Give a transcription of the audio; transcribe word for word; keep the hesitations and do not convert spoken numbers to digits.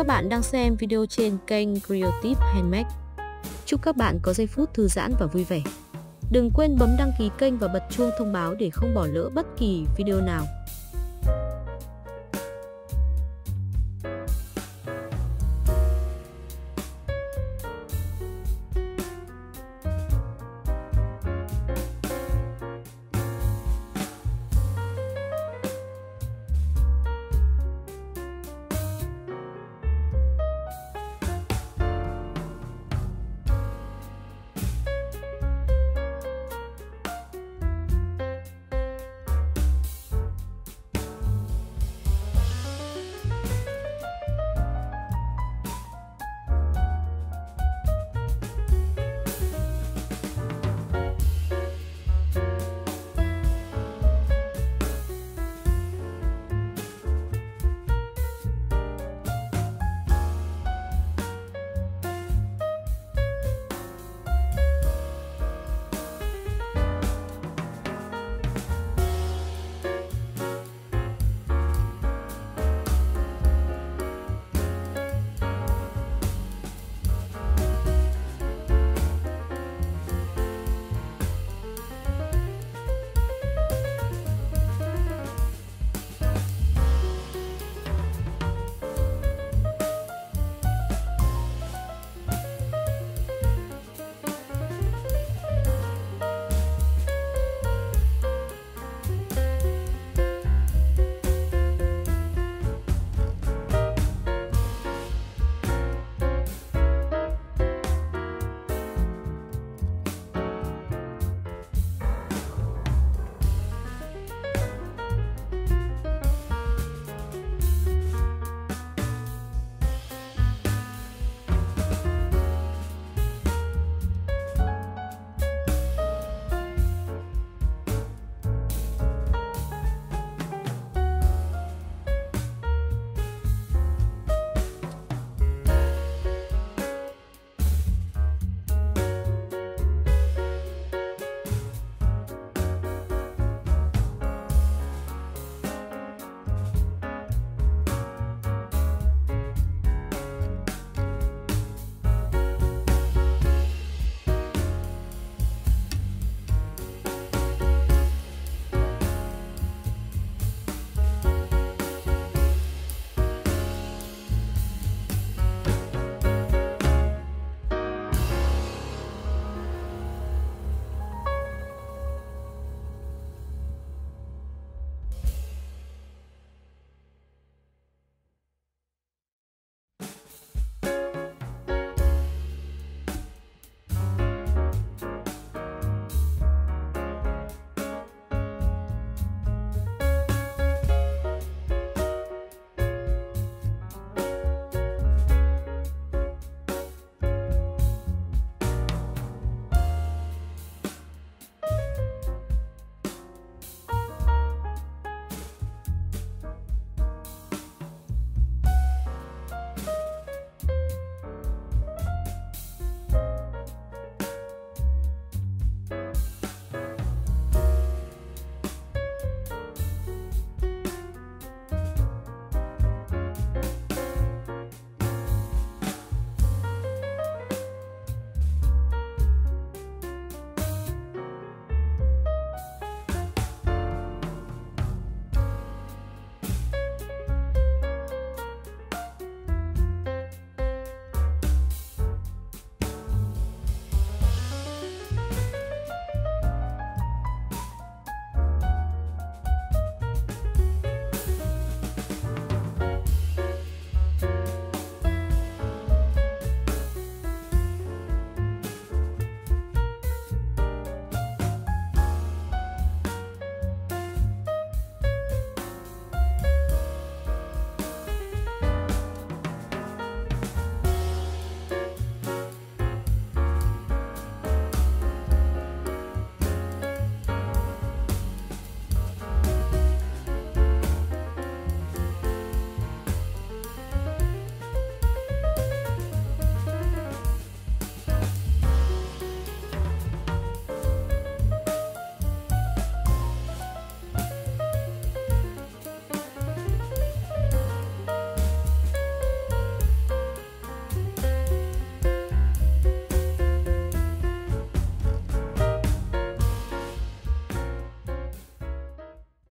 các bạn đang xem video trên kênh Creative Handmade. Chúc các bạn có giây phút thư giãn và vui vẻ. Đừng quên bấm đăng ký kênh và bật chuông thông báo để không bỏ lỡ bất kỳ video nào.